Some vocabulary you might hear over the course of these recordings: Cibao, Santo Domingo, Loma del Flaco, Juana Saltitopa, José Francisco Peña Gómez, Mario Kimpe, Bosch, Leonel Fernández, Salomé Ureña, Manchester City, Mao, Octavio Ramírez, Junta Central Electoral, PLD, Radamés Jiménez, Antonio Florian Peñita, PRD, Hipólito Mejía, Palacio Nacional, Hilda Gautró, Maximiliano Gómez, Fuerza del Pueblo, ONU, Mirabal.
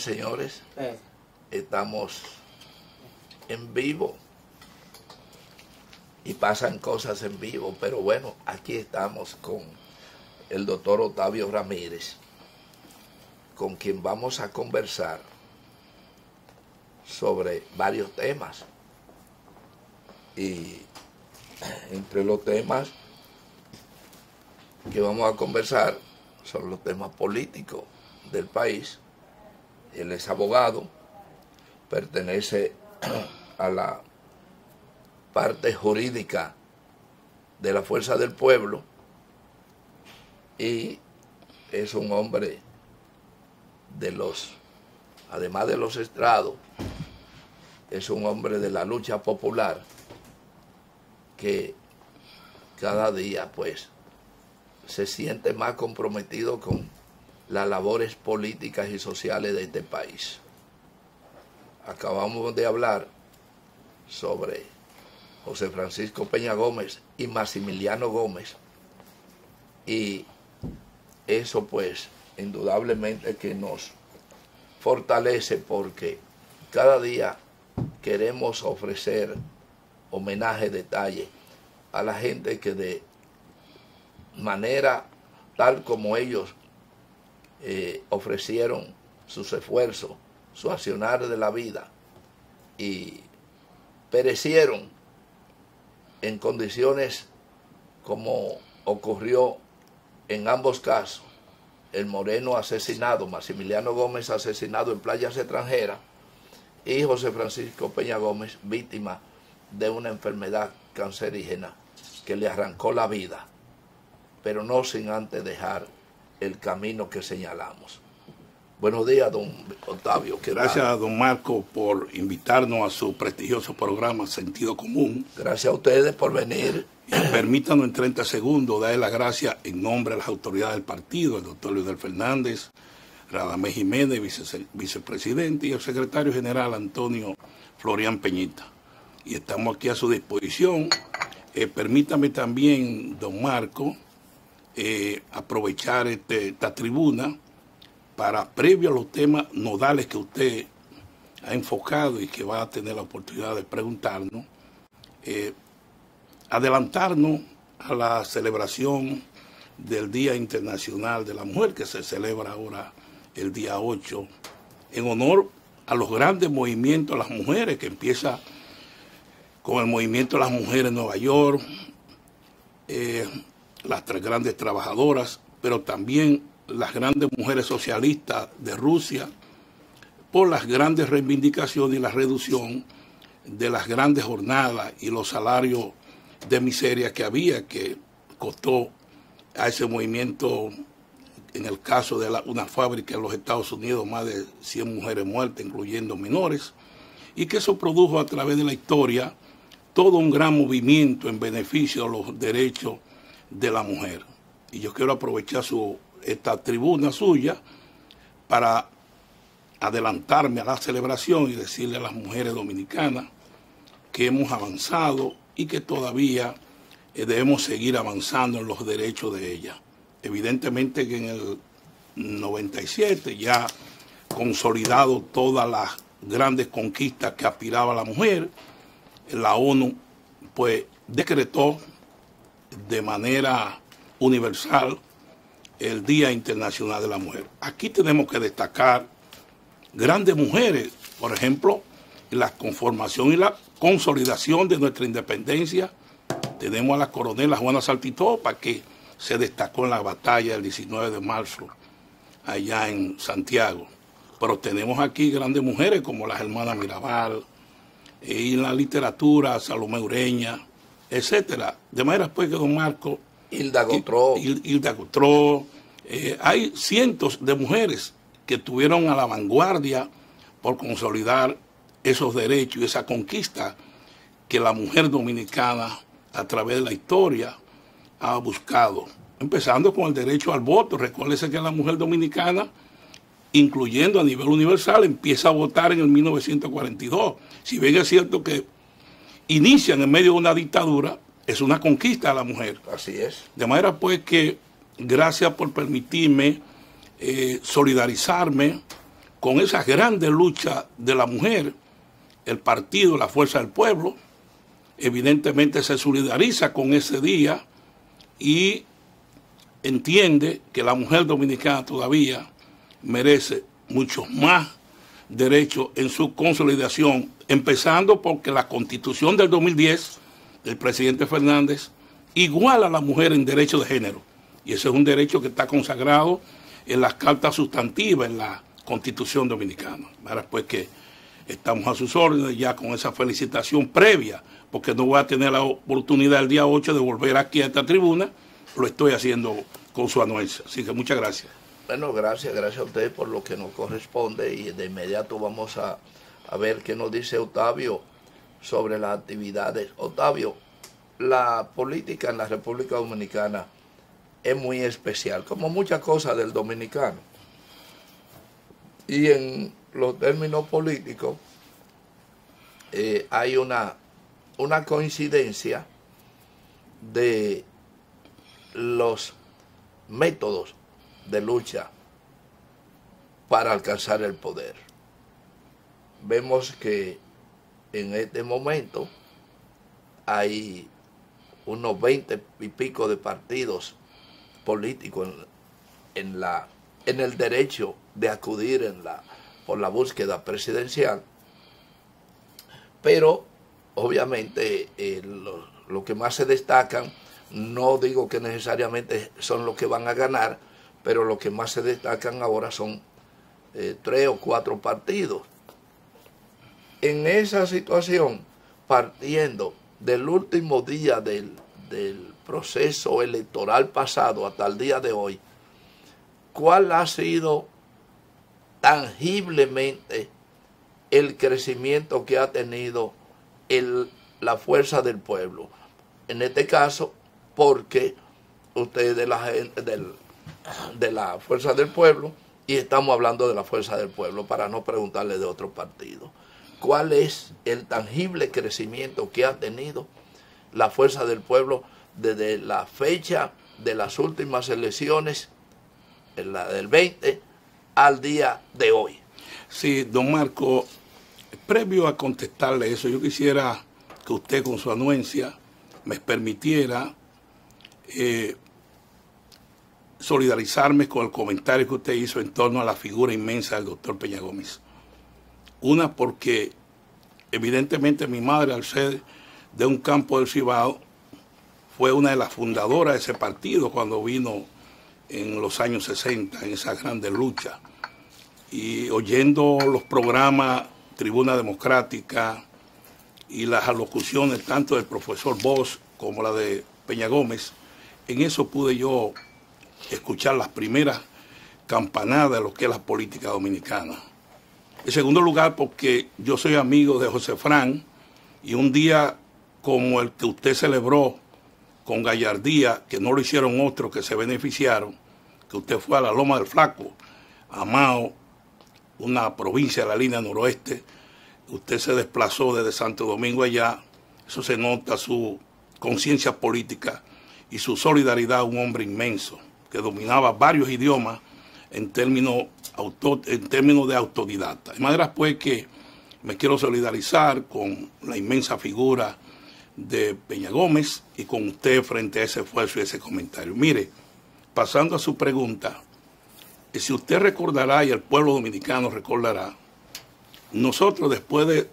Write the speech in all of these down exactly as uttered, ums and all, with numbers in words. Señores, señores, estamos en vivo y pasan cosas en vivo, pero bueno, aquí estamos con el doctor Octavio Ramírez, con quien vamos a conversar sobre varios temas. Y entre los temas que vamos a conversar son los temas políticos del país. Él es abogado, pertenece a la parte jurídica de la Fuerza del Pueblo y es un hombre de los, además de los estrados, es un hombre de la lucha popular que cada día pues se siente más comprometido con las labores políticas y sociales de este país. Acabamos de hablar sobre José Francisco Peña Gómez y Maximiliano Gómez, y eso pues indudablemente que nos fortalece, porque cada día queremos ofrecer homenaje, detalle a la gente que de manera tal como ellos Eh, ofrecieron sus esfuerzos, su accionar de la vida, y perecieron en condiciones como ocurrió en ambos casos: el moreno asesinado, Maximiliano Gómez asesinado en playas extranjeras, y José Francisco Peña Gómez víctima de una enfermedad cancerígena que le arrancó la vida, pero no sin antes dejar el camino que señalamos. Buenos días, don Octavio. Gracias a don Marco por invitarnos a su prestigioso programa Sentido Común. Gracias a ustedes por venir. Y permítanos en treinta segundos darle las gracias en nombre de las autoridades del partido, el doctor Leonel Fernández, Radamés Jiménez, vice, vicepresidente, y el secretario general Antonio Florian Peñita. Y estamos aquí a su disposición. Eh, permítame también, don Marco, Eh, aprovechar este, esta tribuna para, previo a los temas nodales que usted ha enfocado y que va a tener la oportunidad de preguntarnos, eh, adelantarnos a la celebración del Día Internacional de la Mujer, que se celebra ahora el día ocho, en honor a los grandes movimientos de las mujeres, que empieza con el movimiento de las mujeres en Nueva York, eh, las tres grandes trabajadoras, pero también las grandes mujeres socialistas de Rusia, por las grandes reivindicaciones y la reducción de las grandes jornadas y los salarios de miseria que había, que costó a ese movimiento, en el caso de la, una fábrica en los Estados Unidos, más de cien mujeres muertas, incluyendo menores, y que eso produjo a través de la historia todo un gran movimiento en beneficio de los derechos de la mujer. Y yo quiero aprovechar su, esta tribuna suya para adelantarme a la celebración y decirle a las mujeres dominicanas que hemos avanzado y que todavía eh, debemos seguir avanzando en los derechos de ellas. Evidentemente que en el noventa y siete, ya consolidado todas las grandes conquistas que aspiraba la mujer, la ONU pues decretó de manera universal el Día Internacional de la Mujer. Aquí tenemos que destacar grandes mujeres, por ejemplo, la conformación y la consolidación de nuestra independencia. Tenemos a la coronela Juana Saltitopa, que se destacó en la batalla del diecinueve de marzo, allá en Santiago. Pero tenemos aquí grandes mujeres como las hermanas Mirabal, y en la literatura, Salomé Ureña, etcétera. De manera pues que don Marco, Hilda Gautró, Hilda Gautró, eh, hay cientos de mujeres que estuvieron a la vanguardia por consolidar esos derechos y esa conquista que la mujer dominicana a través de la historia ha buscado, empezando con el derecho al voto. Recuérdese que la mujer dominicana, incluyendo a nivel universal, empieza a votar en el mil novecientos cuarenta y dos. Si bien es cierto que inician en medio de una dictadura, es una conquista a la mujer. Así es. De manera pues que gracias por permitirme eh, solidarizarme con esas grandes luchas de la mujer, el partido, la Fuerza del Pueblo, evidentemente se solidariza con ese día y entiende que la mujer dominicana todavía merece muchos más derechos en su consolidación, empezando porque la Constitución del dos mil diez del presidente Fernández iguala a la mujer en derecho de género. Y ese es un derecho que está consagrado en las cartas sustantivas, en la Constitución Dominicana. Ahora pues que estamos a sus órdenes ya con esa felicitación previa, porque no voy a tener la oportunidad el día ocho de volver aquí a esta tribuna, lo estoy haciendo con su anuencia. Así que muchas gracias. Bueno, gracias, gracias a ustedes por lo que nos corresponde y de inmediato vamos a, a ver qué nos dice Octavio sobre las actividades. Octavio, la política en la República Dominicana es muy especial, como muchas cosas del dominicano. Y en los términos políticos eh, hay una, una coincidencia de los métodos de lucha para alcanzar el poder. Vemos que en este momento hay unos veinte y pico de partidos políticos en, en, la, en el derecho de acudir en la, por la búsqueda presidencial, pero obviamente eh, lo, lo que más se destacan, no digo que necesariamente son los que van a ganar, pero los que más se destacan ahora son eh, tres o cuatro partidos. En esa situación, partiendo del último día del, del proceso electoral pasado hasta el día de hoy, ¿cuál ha sido tangiblemente el crecimiento que ha tenido el, la Fuerza del Pueblo? En este caso, porque ustedes de la gente del... de la Fuerza del Pueblo, y estamos hablando de la Fuerza del Pueblo para no preguntarle de otro partido. ¿Cuál es el tangible crecimiento que ha tenido la Fuerza del Pueblo desde la fecha de las últimas elecciones, en la del veinte, al día de hoy? Sí, don Marco, previo a contestarle eso, yo quisiera que usted con su anuencia me permitiera eh, solidarizarme con el comentario que usted hizo en torno a la figura inmensa del doctor Peña Gómez. Una, porque evidentemente mi madre, al ser de un campo del Cibao, fue una de las fundadoras de ese partido cuando vino en los años sesenta, en esas grandes luchas. Y oyendo los programas Tribuna Democrática y las alocuciones tanto del profesor Bosch como la de Peña Gómez, en eso pude yo escuchar las primeras campanadas de lo que es la política dominicana. En segundo lugar, porque yo soy amigo de José Fran, y un día como el que usted celebró con gallardía, que no lo hicieron otros que se beneficiaron, que usted fue a la Loma del Flaco, a Mao, una provincia de la línea noroeste, usted se desplazó desde Santo Domingo allá, eso se nota su conciencia política y su solidaridad a un hombre inmenso, que dominaba varios idiomas en términos, auto, en términos de autodidacta. De manera pues que me quiero solidarizar con la inmensa figura de Peña Gómez y con usted frente a ese esfuerzo y ese comentario. Mire, pasando a su pregunta, si usted recordará y el pueblo dominicano recordará, nosotros después de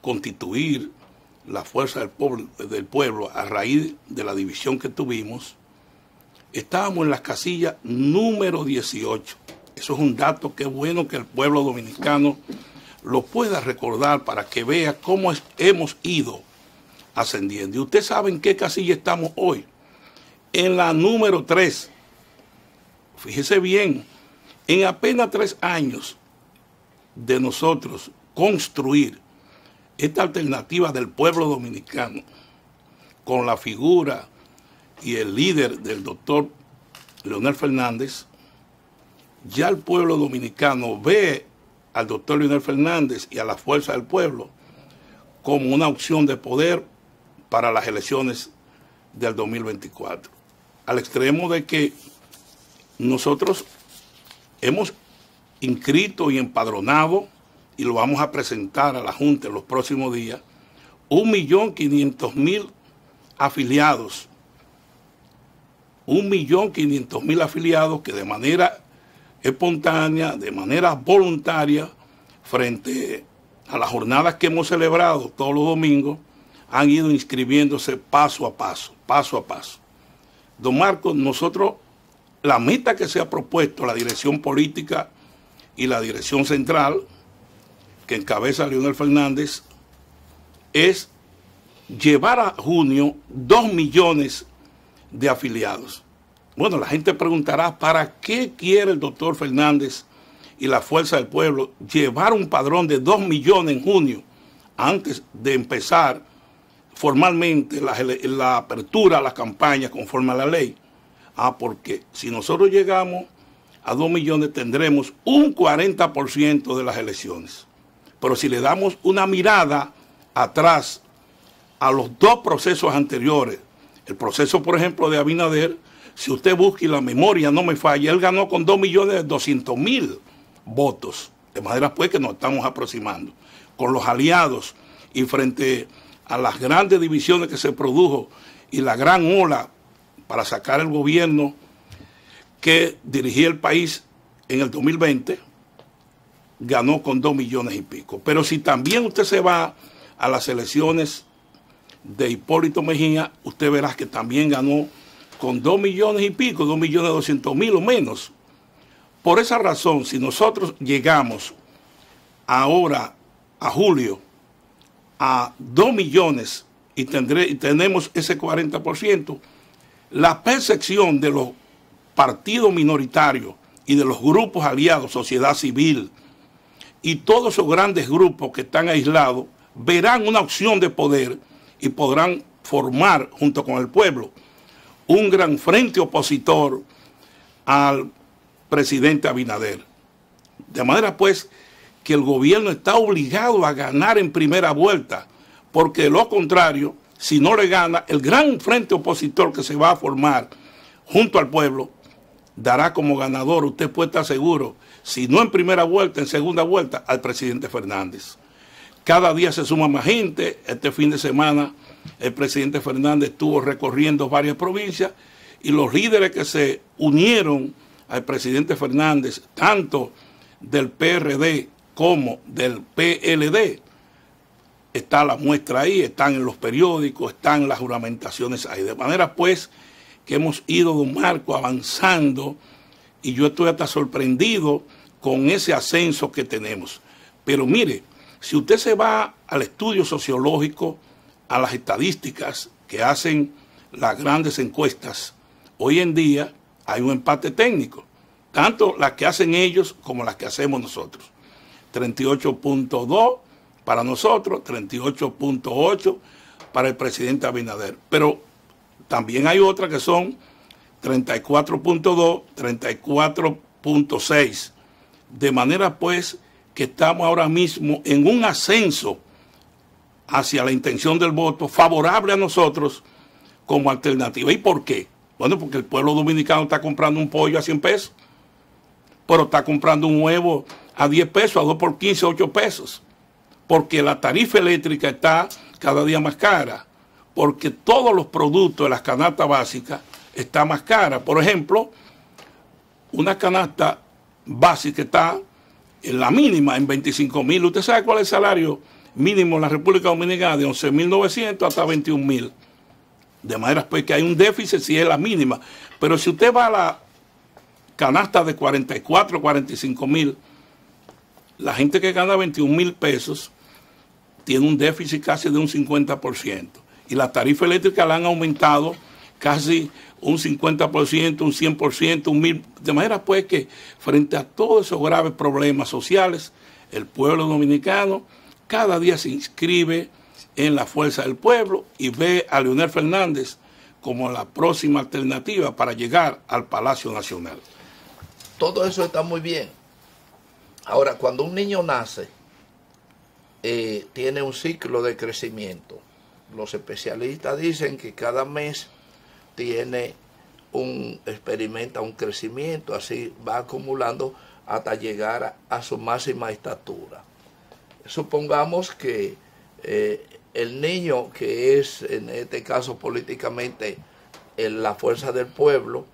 constituir la Fuerza del Pueblo, del pueblo a raíz de la división que tuvimos, estábamos en la casilla número dieciocho. Eso es un dato que es bueno que el pueblo dominicano lo pueda recordar para que vea cómo es, hemos ido ascendiendo. Y usted sabe en qué casilla estamos hoy. En la número tres. Fíjese bien, en apenas tres años de nosotros construir esta alternativa del pueblo dominicano con la figura y el líder del doctor Leonel Fernández, ya el pueblo dominicano ve al doctor Leonel Fernández y a la Fuerza del Pueblo como una opción de poder para las elecciones del dos mil veinticuatro. Al extremo de que nosotros hemos inscrito y empadronado, y lo vamos a presentar a la Junta en los próximos días, un millón quinientos mil afiliados, un millón quinientos mil afiliados que de manera espontánea, de manera voluntaria, frente a las jornadas que hemos celebrado todos los domingos, han ido inscribiéndose paso a paso, paso a paso. Don Marcos, nosotros, la meta que se ha propuesto la dirección política y la dirección central, que encabeza Leonel Fernández, es llevar a junio dos millones de afiliados. Bueno, la gente preguntará, ¿para qué quiere el doctor Fernández y la Fuerza del Pueblo llevar un padrón de dos millones en junio antes de empezar formalmente la, la apertura a la campaña conforme a la ley? Ah, porque si nosotros llegamos a dos millones tendremos un cuarenta por ciento de las elecciones. Pero si le damos una mirada atrás a los dos procesos anteriores, el proceso, por ejemplo, de Abinader, si usted busca y la memoria no me falla, él ganó con dos millones doscientos mil votos. De manera pues que nos estamos aproximando. Con los aliados y frente a las grandes divisiones que se produjo y la gran ola para sacar el gobierno que dirigía el país en el dos mil veinte, ganó con dos millones y pico. Pero si también usted se va a las elecciones de Hipólito Mejía, usted verá que también ganó con dos millones y pico, dos millones doscientos mil o menos. Por esa razón, si nosotros llegamos ahora a julio a dos millones y, tendré, y tenemos ese cuarenta por ciento, la percepción de los partidos minoritarios y de los grupos aliados, sociedad civil y todos esos grandes grupos que están aislados, verán una opción de poder y podrán formar junto con el pueblo un gran frente opositor al presidente Abinader. De manera pues que el gobierno está obligado a ganar en primera vuelta, porque de lo contrario, si no le gana, el gran frente opositor que se va a formar junto al pueblo dará como ganador, usted puede estar seguro, si no en primera vuelta, en segunda vuelta, al presidente Fernández. Cada día se suma más gente. Este fin de semana el presidente Fernández estuvo recorriendo varias provincias y los líderes que se unieron al presidente Fernández, tanto del P R D como del P L D, está la muestra ahí, están en los periódicos, están las juramentaciones ahí. De manera pues que hemos ido, don Marco, avanzando y yo estoy hasta sorprendido con ese ascenso que tenemos. Pero mire, si usted se va al estudio sociológico, a las estadísticas que hacen las grandes encuestas, hoy en día hay un empate técnico, tanto las que hacen ellos como las que hacemos nosotros. treinta y ocho punto dos para nosotros, treinta y ocho punto ocho para el presidente Abinader. Pero también hay otras que son treinta y cuatro punto dos, treinta y cuatro punto seis. De manera pues que estamos ahora mismo en un ascenso hacia la intención del voto favorable a nosotros como alternativa. ¿Y por qué? Bueno, porque el pueblo dominicano está comprando un pollo a cien pesos, pero está comprando un huevo a diez pesos, a dos por quince, a ocho pesos, porque la tarifa eléctrica está cada día más cara, porque todos los productos de las canastas básicas están más caras. Por ejemplo, una canasta básica está en la mínima, en veinticinco mil. ¿Usted sabe cuál es el salario mínimo en la República Dominicana? De once mil novecientos hasta veintiún mil. De manera pues, que hay un déficit si es la mínima. Pero si usted va a la canasta de cuarenta y cuatro, cuarenta y cinco mil, la gente que gana veintiún mil pesos tiene un déficit casi de un cincuenta por ciento. Y la tarifa eléctrica la han aumentado casi un cincuenta por ciento, un cien por ciento, un mil. De manera pues que frente a todos esos graves problemas sociales, el pueblo dominicano cada día se inscribe en la Fuerza del Pueblo y ve a Leonel Fernández como la próxima alternativa para llegar al Palacio Nacional. Todo eso está muy bien. Ahora, cuando un niño nace, eh, tiene un ciclo de crecimiento. Los especialistas dicen que cada mes tiene un experimenta un crecimiento, así va acumulando hasta llegar a su máxima estatura. Supongamos que eh, el niño, que es en este caso políticamente en la Fuerza del Pueblo,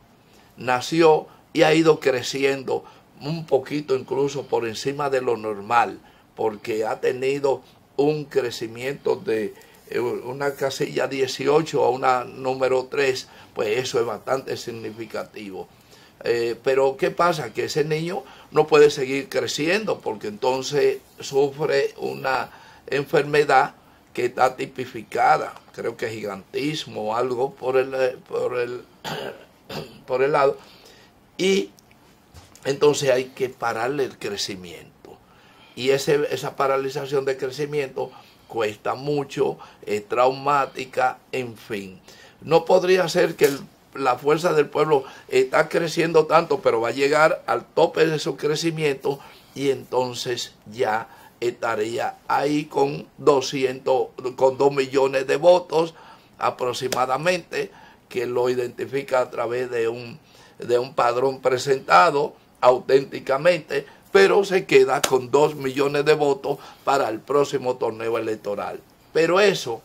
nació y ha ido creciendo un poquito incluso por encima de lo normal, porque ha tenido un crecimiento de una casilla dieciocho a una número tres, pues eso es bastante significativo. Eh, pero ¿qué pasa? Que ese niño no puede seguir creciendo, porque entonces sufre una enfermedad que está tipificada, creo que gigantismo o algo por el, por el, por el lado, y entonces hay que pararle el crecimiento. Y ese, esa paralización de crecimiento cuesta mucho, es traumática, en fin. No podría ser que el, la Fuerza del Pueblo está creciendo tanto, pero va a llegar al tope de su crecimiento y entonces ya estaría ahí con doscientos, con dos millones de votos aproximadamente, que lo identifica a través de un, de un padrón presentado auténticamente, pero se queda con dos millones de votos para el próximo torneo electoral. Pero eso,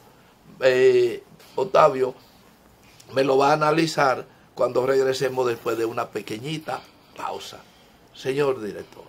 eh, Octavio, me lo va a analizar cuando regresemos después de una pequeñita pausa. Señor director.